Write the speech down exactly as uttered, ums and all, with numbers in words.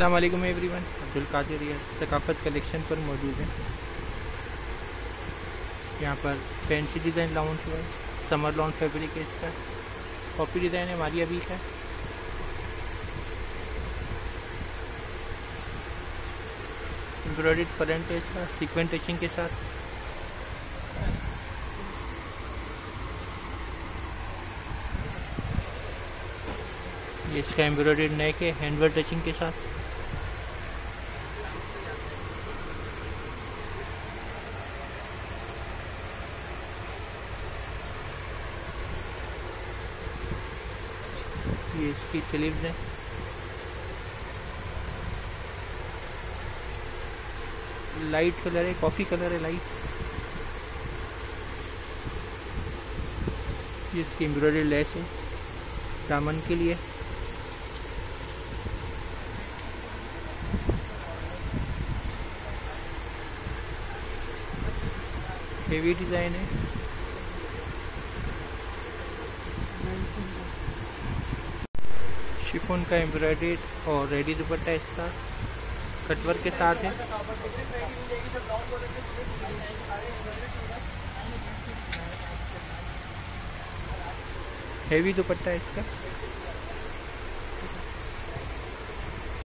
अस्सलाम वालेकुम everyone, Abdul Qadir Saqafat collection पर मौजूद है। यहाँ पर फैंसी डिज़ाइन लाउंज हुआ है, समर लॉन फैब्रिक है, इसका कॉपी डिज़ाइन है, मारिया भी है। एम्ब्रॉयड फ्रंट है इसका सीक्वेंट टचिंग के साथ। ये इसका एम्ब्रॉयडर्ड नेक है हैंडवर्क टचिंग के साथ। ये इसकी स्लीव्स है। लाइट कलर है, कॉफी कलर है लाइट। ये इसकी एम्ब्रॉयडर्ड लेस है दामन के लिए। हेवी डिजाइन है। शिफॉन का एम्ब्रॉयडर्ड और रेडी दुपट्टा इसका कटवर्क के साथ है। हेवी दुपट्टा इसका।